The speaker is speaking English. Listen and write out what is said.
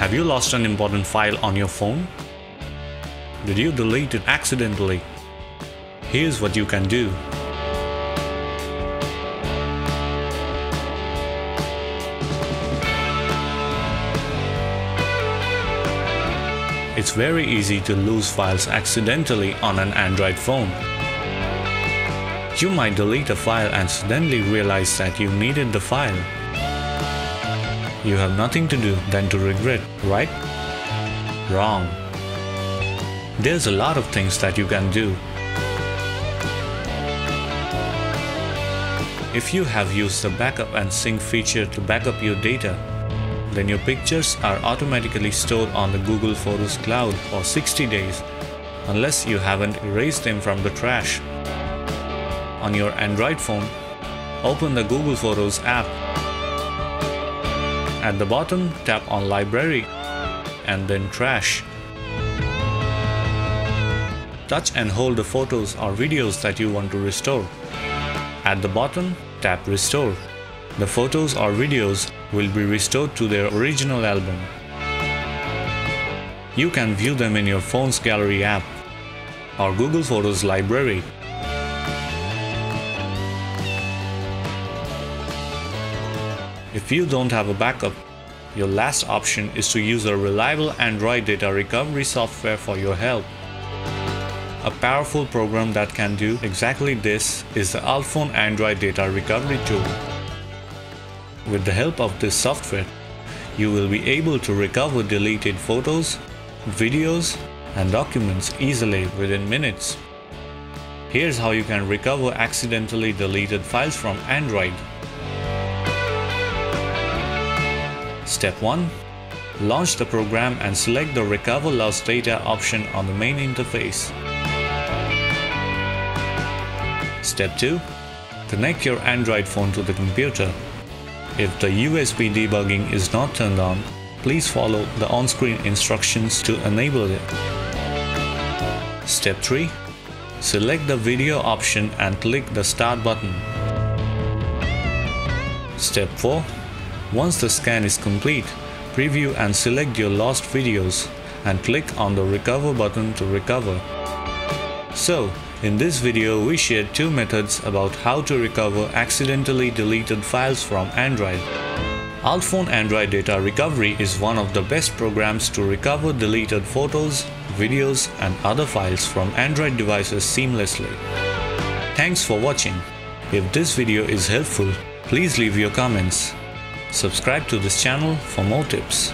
Have you lost an important file on your phone? Did you delete it accidentally? Here's what you can do. It's very easy to lose files accidentally on an Android phone. You might delete a file and suddenly realize that you needed the file. You have nothing to do than to regret, right? Wrong. There's a lot of things that you can do. If you have used the backup and sync feature to backup your data, then your pictures are automatically stored on the Google Photos cloud for 60 days, unless you haven't erased them from the trash. On your Android phone, open the Google Photos app. At the bottom, tap on Library and then Trash. Touch and hold the photos or videos that you want to restore. At the bottom, tap Restore. The photos or videos will be restored to their original album. You can view them in your phone's Gallery app or Google Photos library. If you don't have a backup, your last option is to use a reliable Android data recovery software for your help. A powerful program that can do exactly this is the UltFone Android Data Recovery Tool. With the help of this software, you will be able to recover deleted photos, videos, and documents easily within minutes. Here's how you can recover accidentally deleted files from Android. Step 1. Launch the program and select the Recover Lost Data option on the main interface. Step 2. Connect your Android phone to the computer. If the USB debugging is not turned on, please follow the on-screen instructions to enable it. Step 3. Select the video option and click the Start button. Step 4. Once the scan is complete, preview and select your lost videos and click on the Recover button to recover. So, in this video we shared two methods about how to recover accidentally deleted files from Android. UltFone Android Data Recovery is one of the best programs to recover deleted photos, videos and other files from Android devices seamlessly. Thanks for watching. If this video is helpful, please leave your comments. Subscribe to this channel for more tips.